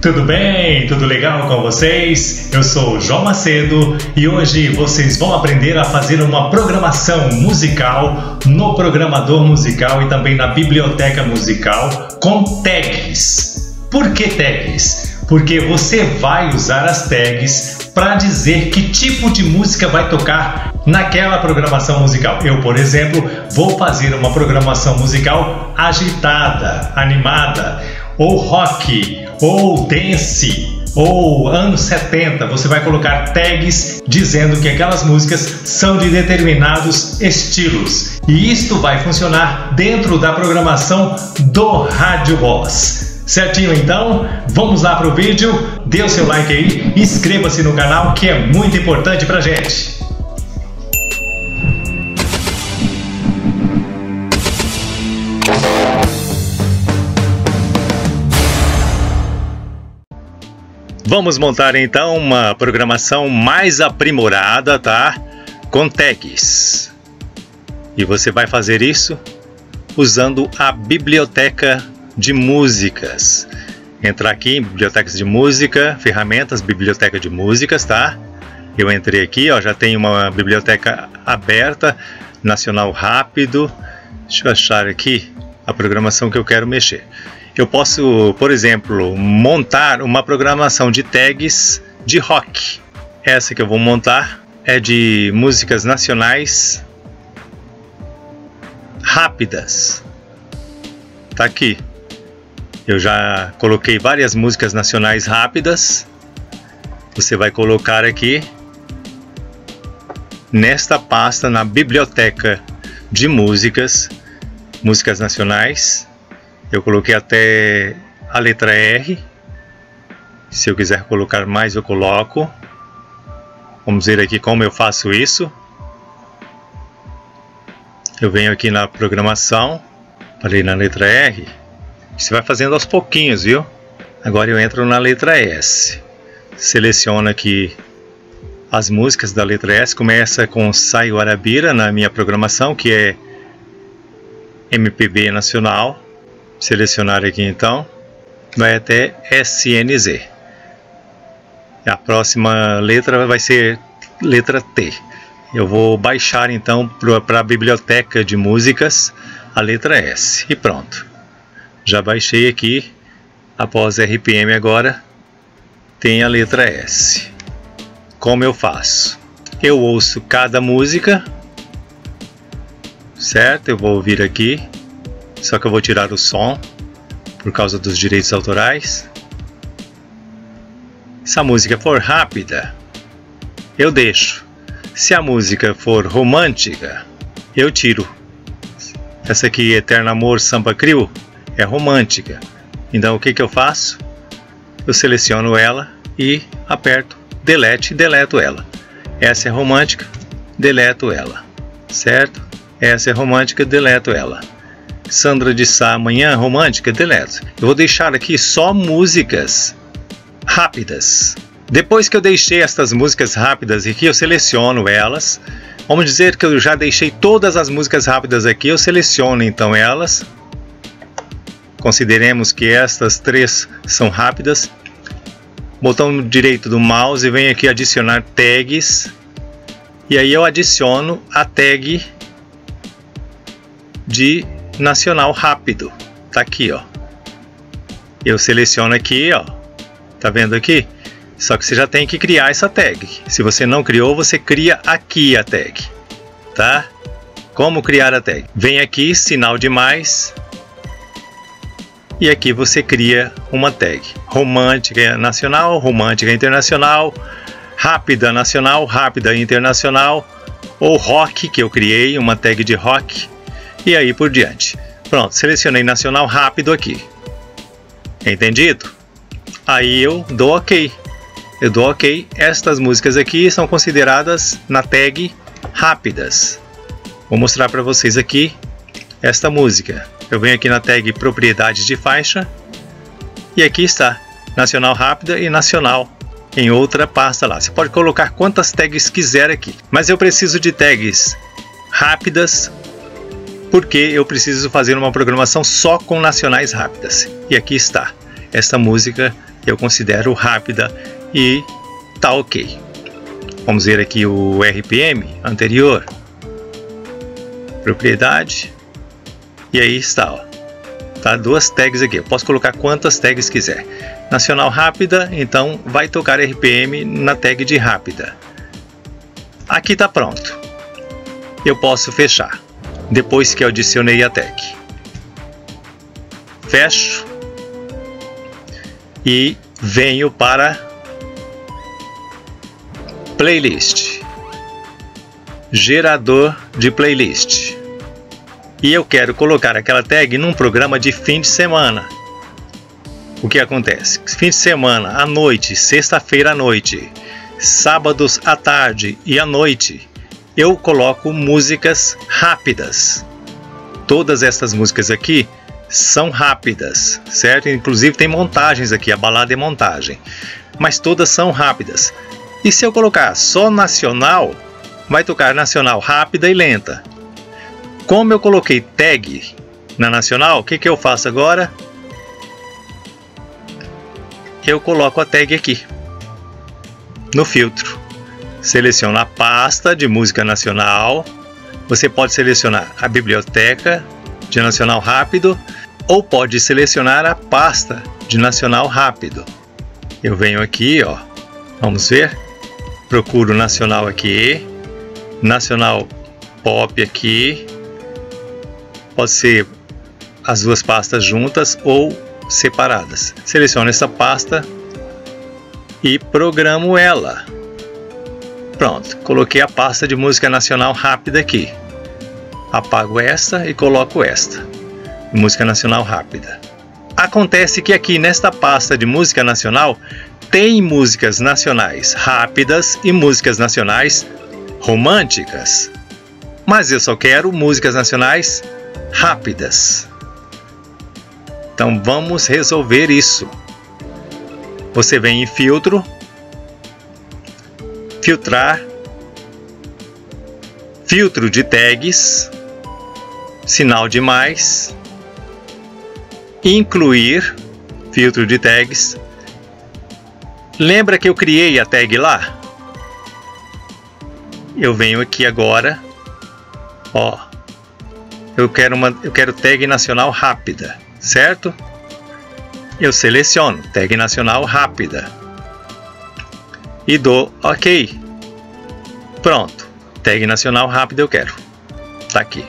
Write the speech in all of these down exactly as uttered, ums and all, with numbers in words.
Tudo bem? Tudo legal com vocês? Eu sou o João Macedo e hoje vocês vão aprender a fazer uma programação musical no programador musical e também na biblioteca musical com tags. Por que tags? Porque você vai usar as tags para dizer que tipo de música vai tocar naquela programação musical. Eu, por exemplo, vou fazer uma programação musical agitada, animada, ou rock, ou dance, ou anos setenta. Você vai colocar tags dizendo que aquelas músicas são de determinados estilos. E isto vai funcionar dentro da programação do Rádio Voz. Certinho então? Vamos lá para o vídeo, dê o seu like aí, inscreva-se no canal que é muito importante pra gente. Vamos montar então uma programação mais aprimorada, tá? Com tags. E você vai fazer isso usando a biblioteca de músicas. Entrar aqui em bibliotecas de música, ferramentas, biblioteca de músicas, tá? Eu entrei aqui, ó, já tem uma biblioteca aberta, nacional rápido. Deixa eu achar aqui a programação que eu quero mexer. Eu posso, por exemplo, montar uma programação de tags de rock. Essa que eu vou montar é de músicas nacionais rápidas. Tá aqui. Eu já coloquei várias músicas nacionais rápidas. Você vai colocar aqui nesta pasta, na biblioteca de músicas, músicas nacionais. Eu coloquei até a letra R. Se eu quiser colocar mais, eu coloco. Vamos ver aqui como eu faço isso. Eu venho aqui na programação, falei na letra R. Você vai fazendo aos pouquinhos, viu? Agora eu entro na letra S. Seleciona aqui as músicas da letra S. Começa com Sai Guarabira na minha programação, que é M P B nacional. Selecionar aqui então. Vai até S N Z. A próxima letra vai ser letra T. Eu vou baixar então para a biblioteca de músicas a letra S. E pronto. Já baixei aqui, após R P M agora, tem a letra S. Como eu faço? Eu ouço cada música, certo? Eu vou ouvir aqui, só que eu vou tirar o som, por causa dos direitos autorais. Se a música for rápida, eu deixo. Se a música for romântica, eu tiro. Essa aqui, Eterno Amor Sampa Crio, é romântica. Então o que que eu faço? Eu seleciono ela e aperto delete e deleto ela. Essa é romântica, deleto ela, certo? Essa é romântica, deleto ela. Sandra de Sá, Amanhã, romântica, deleto. Eu vou deixar aqui só músicas rápidas. Depois que eu deixei estas músicas rápidas aqui, eu seleciono elas. Vamos dizer que eu já deixei todas as músicas rápidas aqui, eu seleciono então elas. Consideremos que estas três são rápidas. Botão direito do mouse, vem aqui adicionar tags. E aí eu adiciono a tag de nacional rápido. Tá aqui, ó. Eu seleciono aqui, ó. Tá vendo aqui? Só que você já tem que criar essa tag. Se você não criou, você cria aqui a tag. Tá? Como criar a tag? Vem aqui, sinal de mais. E aqui você cria uma tag, romântica nacional, romântica internacional, rápida nacional, rápida internacional, ou rock, que eu criei, uma tag de rock, e aí por diante. Pronto, selecionei nacional rápido aqui. Entendido? Aí eu dou ok. Eu dou ok. Estas músicas aqui são consideradas na tag rápidas. Vou mostrar para vocês aqui esta música. Eu venho aqui na tag propriedades de faixa e aqui está nacional rápida e nacional em outra pasta lá. Você pode colocar quantas tags quiser aqui, mas eu preciso de tags rápidas porque eu preciso fazer uma programação só com nacionais rápidas. E aqui está. esta música eu considero rápida e tá ok. Vamos ver aqui o R P M anterior, propriedade, e aí está, ó. Tá, duas tags aqui, eu posso colocar quantas tags quiser. Nacional rápida, então vai tocar R P M na tag de rápida. Aqui tá pronto, eu posso fechar, depois que eu adicionei a tag. Fecho e venho para Playlist, Gerador de Playlist. E eu quero colocar aquela tag num programa de fim de semana. O que acontece? Fim de semana, à noite, sexta-feira à noite, sábados à tarde e à noite, eu coloco músicas rápidas. Todas estas músicas aqui são rápidas, certo? Inclusive tem montagens aqui, a balada é montagem. Mas todas são rápidas. E se eu colocar só nacional, vai tocar nacional rápida e lenta. Como eu coloquei tag na nacional, o que, que eu faço agora? Eu coloco a tag aqui, no filtro. Seleciono a pasta de música nacional. Você pode selecionar a biblioteca de nacional rápido ou pode selecionar a pasta de nacional rápido. Eu venho aqui, ó, vamos ver. Procuro nacional aqui, nacional pop aqui. Pode ser as duas pastas juntas ou separadas. Seleciono essa pasta e programo ela. Pronto, coloquei a pasta de música nacional rápida aqui. Apago esta e coloco esta, música nacional rápida. Acontece que aqui nesta pasta de música nacional tem músicas nacionais rápidas e músicas nacionais românticas. Mas eu só quero músicas nacionais rápidas. Então vamos resolver isso. Você vem em filtro, filtrar, filtro de tags, sinal de mais, incluir, filtro de tags. Lembra que eu criei a tag lá? Eu venho aqui agora, ó. Eu quero, uma, eu quero tag nacional rápida, certo? Eu seleciono tag nacional rápida e dou ok. Pronto, tag nacional rápida eu quero, tá aqui.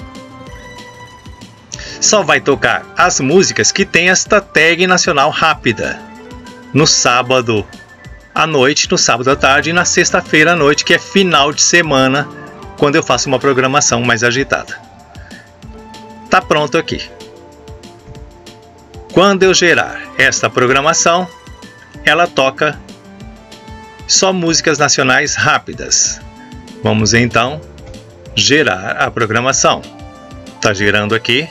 Só vai tocar as músicas que tem esta tag nacional rápida no sábado à noite, no sábado à tarde e na sexta-feira à noite, que é final de semana, quando eu faço uma programação mais agitada. Tá pronto aqui. Quando eu gerar esta programação, ela toca só músicas nacionais rápidas. Vamos então gerar a programação. Tá girando aqui.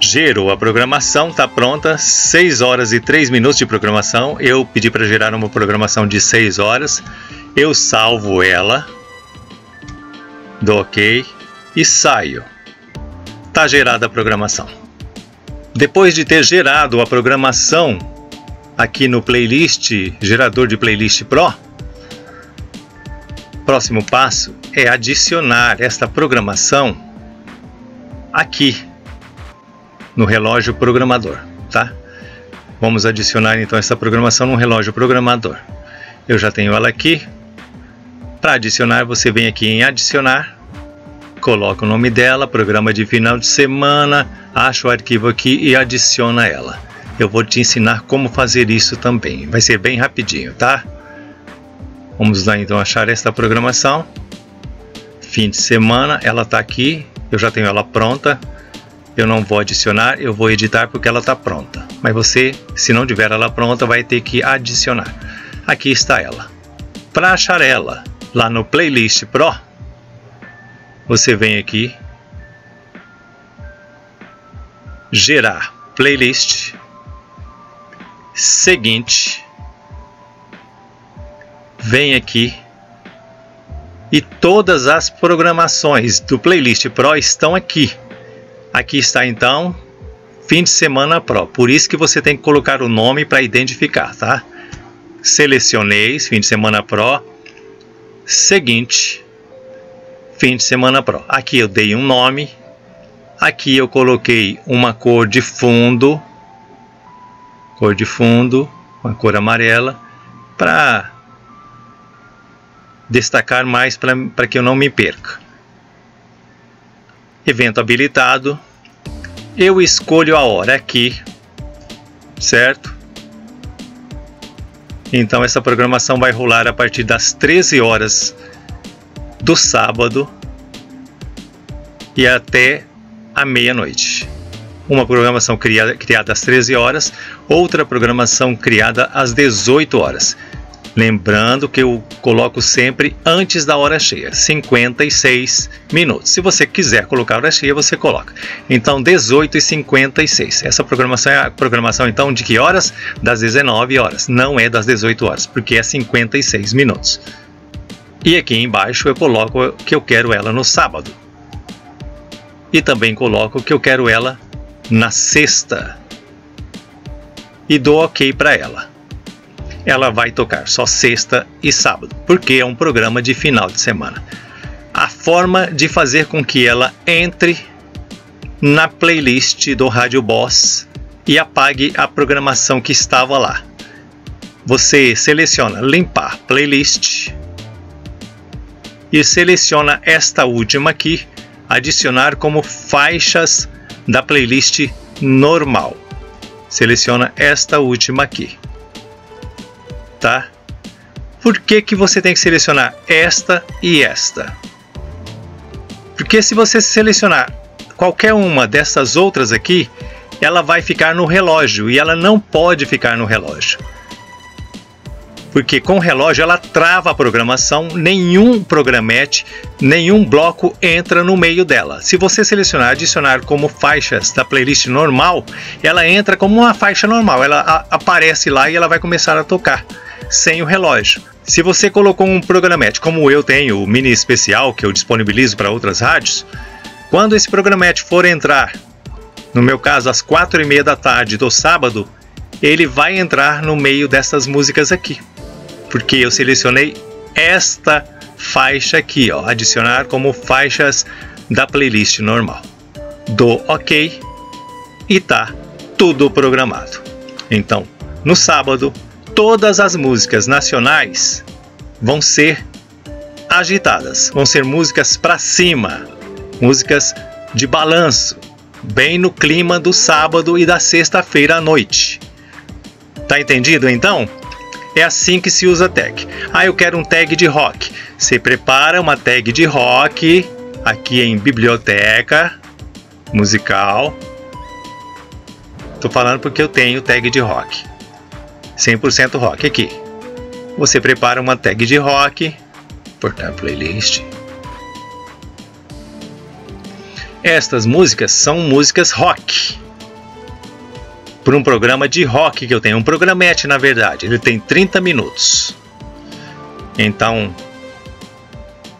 Gerou a programação, tá pronta. seis horas e três minutos de programação. Eu pedi para gerar uma programação de seis horas. Eu salvo ela. Dou ok e saio. Está gerada a programação. Depois de ter gerado a programação aqui no playlist, gerador de playlist Pro, próximo passo é adicionar esta programação aqui no relógio programador, tá? Vamos adicionar então essa programação no relógio programador. Eu já tenho ela aqui. Para adicionar, você vem aqui em adicionar. Coloca o nome dela, programa de final de semana, acha o arquivo aqui e adiciona ela. Eu vou te ensinar como fazer isso também, vai ser bem rapidinho, tá? Vamos lá então achar esta programação. Fim de semana, ela tá aqui, eu já tenho ela pronta. Eu não vou adicionar, eu vou editar porque ela tá pronta. Mas você, se não tiver ela pronta, vai ter que adicionar. Aqui está ela. Para achar ela lá no Playlist Pro, você vem aqui, gerar playlist, seguinte, vem aqui e todas as programações do Playlist Pro estão aqui. Aqui está então Fim de semana pro. Por isso que você tem que colocar o nome para identificar, tá? Selecionei, fim de semana pro. Seguinte. Fim de semana pro. Aqui eu dei um nome. Aqui eu coloquei uma cor de fundo. Cor de fundo. Uma cor amarela. Para destacar mais, para que eu não me perca. Evento habilitado. Eu escolho a hora aqui, certo? Então essa programação vai rolar a partir das treze horas do sábado e até a meia-noite. Uma programação criada, criada às treze horas, outra programação criada às dezoito horas. Lembrando que eu coloco sempre antes da hora cheia, cinquenta e seis minutos. Se você quiser colocar a hora cheia, você coloca. Então, dezoito e cinquenta e seis. Essa programação é a programação, então, de que horas? Das dezenove horas. Não é das dezoito horas, porque é cinquenta e seis minutos. E aqui embaixo eu coloco que eu quero ela no sábado. E também coloco que eu quero ela na sexta. E dou OK para ela. Ela vai tocar só sexta e sábado, porque é um programa de final de semana. A forma de fazer com que ela entre na playlist do Rádio Boss e apague a programação que estava lá. Você seleciona limpar playlist e seleciona esta última aqui, adicionar como faixas da playlist normal. Seleciona esta última aqui. Tá? Por que que você tem que selecionar esta e esta? Porque se você selecionar qualquer uma dessas outras aqui, ela vai ficar no relógio e ela não pode ficar no relógio. Porque com o relógio ela trava a programação, nenhum programete, nenhum bloco entra no meio dela. Se você selecionar adicionar como faixas da playlist normal, ela entra como uma faixa normal, ela aparece lá e ela vai começar a tocar sem o relógio. Se você colocou um programete, como eu tenho o mini especial que eu disponibilizo para outras rádios, quando esse programete for entrar, no meu caso às quatro e meia da tarde do sábado, ele vai entrar no meio dessas músicas aqui, porque eu selecionei esta faixa aqui, ó, adicionar como faixas da playlist normal. Dou OK e tá tudo programado. Então, no sábado, todas as músicas nacionais vão ser agitadas, vão ser músicas para cima, músicas de balanço, bem no clima do sábado e da sexta-feira à noite. Tá entendido então? É assim que se usa tag. Ah, eu quero um tag de rock. Você prepara uma tag de rock aqui em biblioteca musical. Tô falando porque eu tenho tag de rock. cem por cento rock aqui. Você prepara uma tag de rock, portar playlist. Estas músicas são músicas rock. Por um programa de rock que eu tenho, um programete na verdade, ele tem trinta minutos. Então,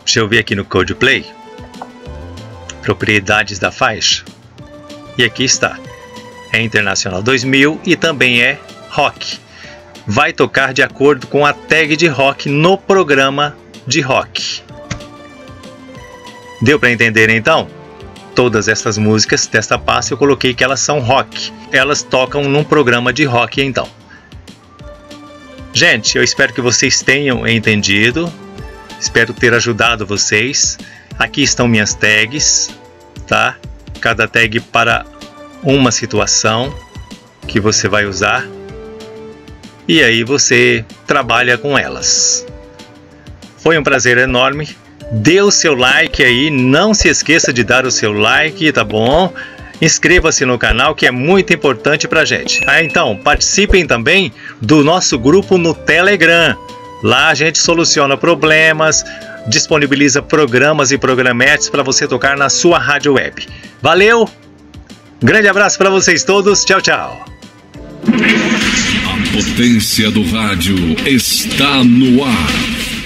deixa eu ver aqui no Codeplay, propriedades da faixa, e aqui está, é Internacional dois mil e também é rock. Vai tocar de acordo com a tag de rock no programa de rock. Deu para entender então? Todas essas músicas desta pasta eu coloquei que elas são rock. Elas tocam num programa de rock então. Gente, eu espero que vocês tenham entendido. Espero ter ajudado vocês. Aqui estão minhas tags, tá? Cada tag para uma situação que você vai usar. E aí você trabalha com elas. Foi um prazer enorme. Dê o seu like aí, não se esqueça de dar o seu like, tá bom? Inscreva-se no canal que é muito importante pra gente. Ah, então, participem também do nosso grupo no Telegram. Lá a gente soluciona problemas, disponibiliza programas e programetes para você tocar na sua rádio web. Valeu! Grande abraço para vocês todos, tchau, tchau! A potência do rádio está no ar.